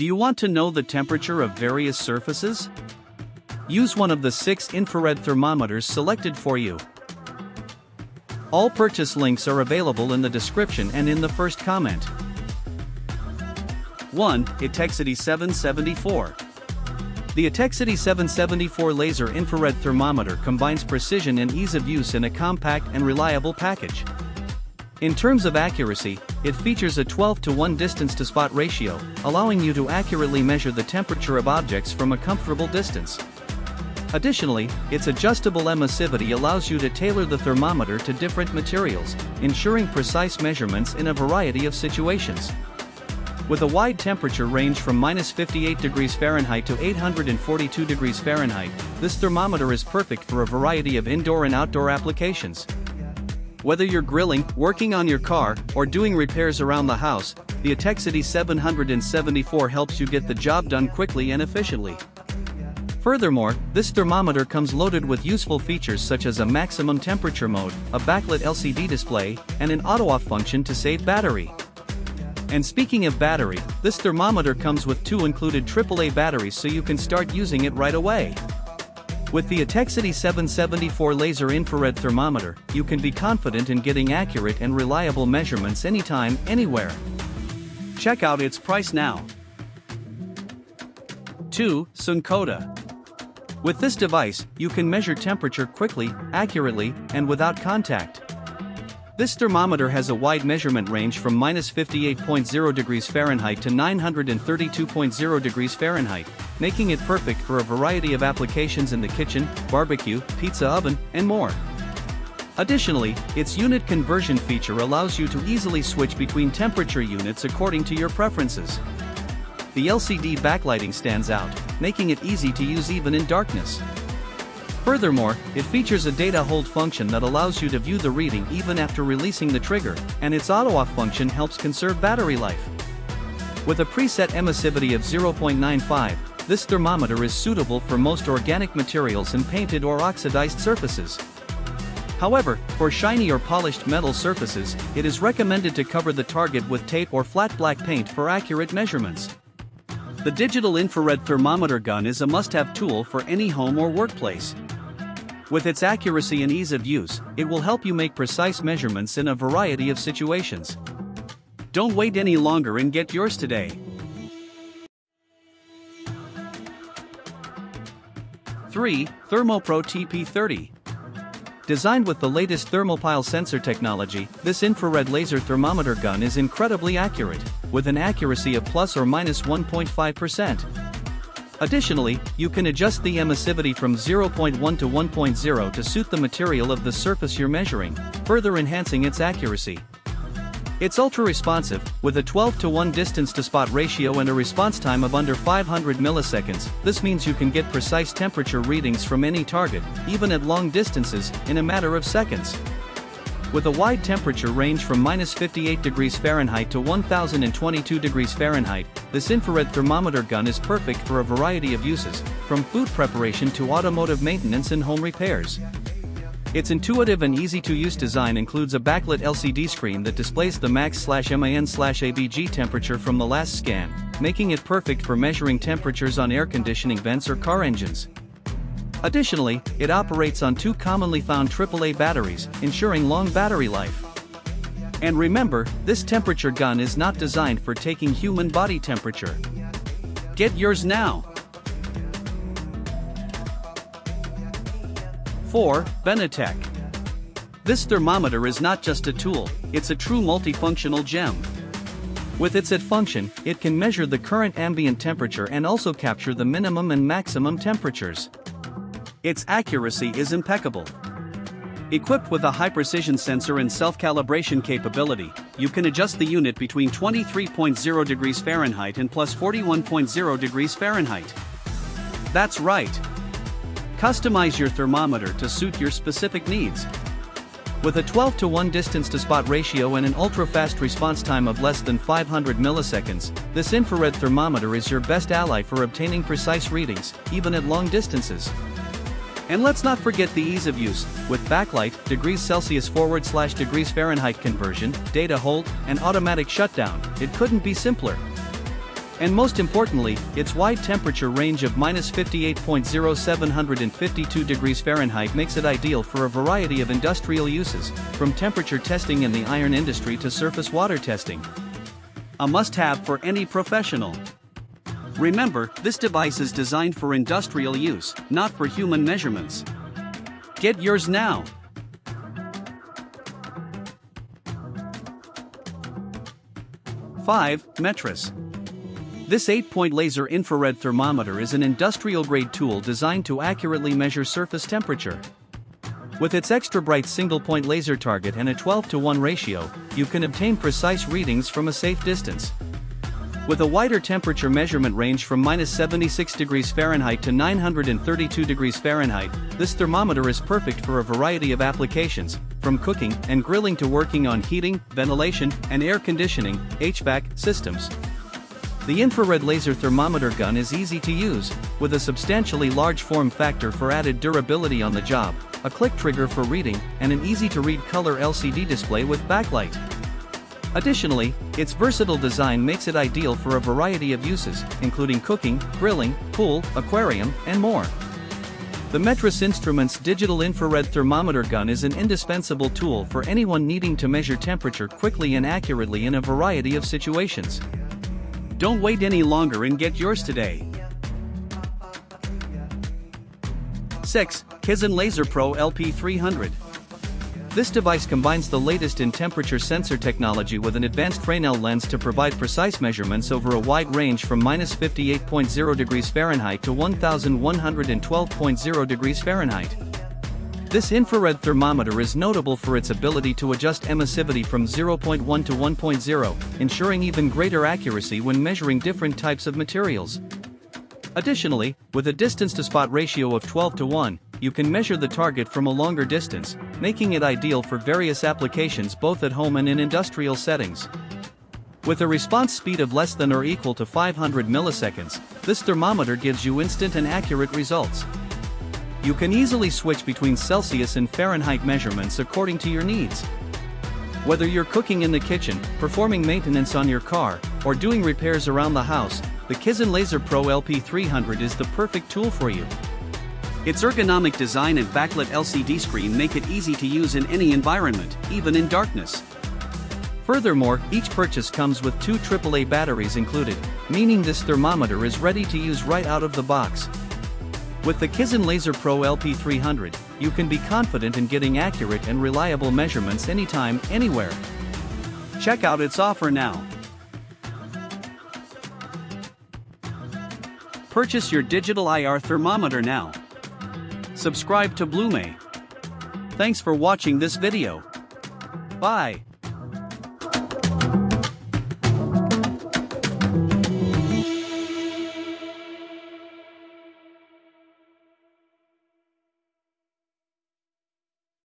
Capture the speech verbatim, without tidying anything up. Do you want to know the temperature of various surfaces? Use one of the six infrared thermometers selected for you. All purchase links are available in the description and in the first comment. one. Etekcity seven seventy-four. The Etekcity seven seventy-four laser infrared thermometer combines precision and ease of use in a compact and reliable package. In terms of accuracy, it features a twelve to one distance-to-spot ratio, allowing you to accurately measure the temperature of objects from a comfortable distance. Additionally, its adjustable emissivity allows you to tailor the thermometer to different materials, ensuring precise measurements in a variety of situations. With a wide temperature range from minus fifty-eight degrees Fahrenheit to eight hundred forty-two degrees Fahrenheit, this thermometer is perfect for a variety of indoor and outdoor applications. Whether you're grilling, working on your car, or doing repairs around the house, the Etekcity seven seventy-four helps you get the job done quickly and efficiently. Furthermore, this thermometer comes loaded with useful features such as a maximum temperature mode, a backlit L C D display, and an auto-off function to save battery. And speaking of battery, this thermometer comes with two included triple A batteries, so you can start using it right away. With the Etekcity seven seventy-four laser infrared thermometer, you can be confident in getting accurate and reliable measurements anytime, anywhere. Check out its price now. two. Soonkoda. With this device, you can measure temperature quickly, accurately, and without contact. This thermometer has a wide measurement range from minus fifty-eight degrees Fahrenheit to nine hundred thirty-two degrees Fahrenheit, making it perfect for a variety of applications in the kitchen, barbecue, pizza oven, and more. Additionally, its unit conversion feature allows you to easily switch between temperature units according to your preferences. The L C D backlighting stands out, making it easy to use even in darkness. Furthermore, it features a data hold function that allows you to view the reading even after releasing the trigger, and its auto-off function helps conserve battery life. With a preset emissivity of zero point nine five, this thermometer is suitable for most organic materials and painted or oxidized surfaces. However, for shiny or polished metal surfaces, it is recommended to cover the target with tape or flat black paint for accurate measurements. The digital infrared thermometer gun is a must-have tool for any home or workplace. With its accuracy and ease of use, it will help you make precise measurements in a variety of situations. Don't wait any longer and get yours today. three. ThermoPro T P thirty. Designed with the latest thermopile sensor technology, this infrared laser thermometer gun is incredibly accurate, with an accuracy of plus or minus one point five percent. Additionally, you can adjust the emissivity from zero point one to one point zero to suit the material of the surface you're measuring, further enhancing its accuracy. It's ultra-responsive, with a twelve to one distance-to-spot ratio and a response time of under five hundred milliseconds, this means you can get precise temperature readings from any target, even at long distances, in a matter of seconds. With a wide temperature range from minus fifty-eight degrees Fahrenheit to one thousand twenty-two degrees Fahrenheit, this infrared thermometer gun is perfect for a variety of uses, from food preparation to automotive maintenance and home repairs. Its intuitive and easy-to-use design includes a backlit L C D screen that displays the max min A B G temperature from the last scan, making it perfect for measuring temperatures on air conditioning vents or car engines. Additionally, it operates on two commonly found triple A batteries, ensuring long battery life. And remember, this temperature gun is not designed for taking human body temperature. Get yours now! four. Benetech. This thermometer is not just a tool, it's a true multifunctional gem. With its it function, it can measure the current ambient temperature and also capture the minimum and maximum temperatures. Its accuracy is impeccable. Equipped with a high-precision sensor and self-calibration capability, you can adjust the unit between twenty-three degrees Fahrenheit and plus forty-one degrees Fahrenheit. That's right! Customize your thermometer to suit your specific needs. With a twelve to one distance-to-spot ratio and an ultra-fast response time of less than five hundred milliseconds, this infrared thermometer is your best ally for obtaining precise readings, even at long distances. And let's not forget the ease of use, with backlight, degrees Celsius forward slash degrees Fahrenheit conversion, data hold, and automatic shutdown, it couldn't be simpler. And most importantly, its wide temperature range of minus fifty-eight to seven hundred fifty-two degrees Fahrenheit makes it ideal for a variety of industrial uses, from temperature testing in the iron industry to surface water testing. A must-have for any professional. Remember, this device is designed for industrial use, not for human measurements. Get yours now! five. Metris. This eight-point laser infrared thermometer is an industrial-grade tool designed to accurately measure surface temperature. With its extra-bright single-point laser target and a twelve to one ratio, you can obtain precise readings from a safe distance. With a wider temperature measurement range from minus seventy-six degrees Fahrenheit to nine hundred thirty-two degrees Fahrenheit, this thermometer is perfect for a variety of applications, from cooking and grilling to working on heating, ventilation, and air conditioning (H V A C) systems. The infrared laser thermometer gun is easy to use, with a substantially large form factor for added durability on the job, a click trigger for reading, and an easy-to-read color L C D display with backlight. Additionally, its versatile design makes it ideal for a variety of uses, including cooking, grilling, pool, aquarium, and more. The Metris Instruments digital infrared thermometer gun is an indispensable tool for anyone needing to measure temperature quickly and accurately in a variety of situations. Don't wait any longer and get yours today. six. Kizen Laser Pro L P three hundred. This device combines the latest in temperature sensor technology with an advanced Fresnel lens to provide precise measurements over a wide range from minus fifty-eight to zero degrees Fahrenheit to one thousand one hundred twelve to zero degrees Fahrenheit. This infrared thermometer is notable for its ability to adjust emissivity from zero point one to one point zero, ensuring even greater accuracy when measuring different types of materials. Additionally, with a distance-to-spot ratio of twelve to one, you can measure the target from a longer distance, making it ideal for various applications both at home and in industrial settings. With a response speed of less than or equal to five hundred milliseconds, this thermometer gives you instant and accurate results. You can easily switch between Celsius and Fahrenheit measurements according to your needs. Whether you're cooking in the kitchen, performing maintenance on your car, or doing repairs around the house, the Kizen Laser Pro L P three hundred is the perfect tool for you. Its ergonomic design and backlit L C D screen make it easy to use in any environment, even in darkness. Furthermore, each purchase comes with two triple A batteries included, meaning this thermometer is ready to use right out of the box. With the Kizen Laser Pro L P three hundred, you can be confident in getting accurate and reliable measurements anytime, anywhere. Check out its offer now. Purchase your digital I R thermometer now. Subscribe to bluwmai. Thanks for watching this video. Bye.